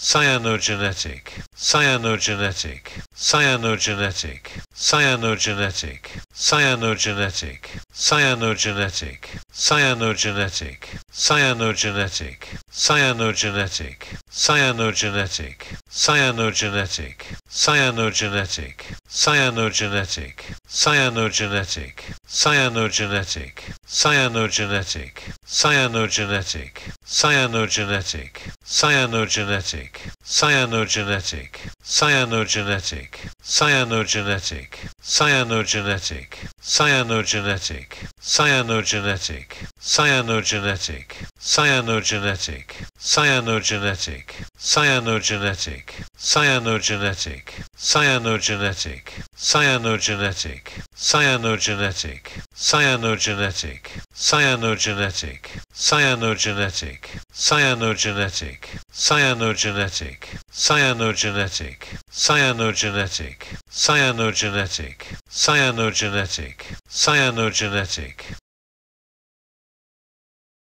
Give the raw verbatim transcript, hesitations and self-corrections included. cyanogenetic, cyanogenetic, cyanogenetic, cyanogenetic, cyanogenetic, cyanogenetic, cyanogenetic, cyanogenetic, cyanogenetic, cyanogenetic, cyanogenetic, cyanogenetic, cyanogenetic, cyanogenetic, cyanogenetic, cyanogenetic, cyanogenetic, cyanogenetic, cyanogenetic, cyanogenetic, cyanogenetic, cyanogenetic, cyanogenetic, cyanogenetic, cyanogenetic, cyanogenetic, cyanogenetic, cyanogenetic, cyanogenetic, cyanogenetic, cyanogenetic, cyanogenetic, cyanogenetic, cyanogenetic, cyanogenetic, cyanogenetic, cyanogenetic, cyanogenetic, cyanogenetic, cyanogenetic, cyanogenetic, cyanogenetic, cyanogenetic,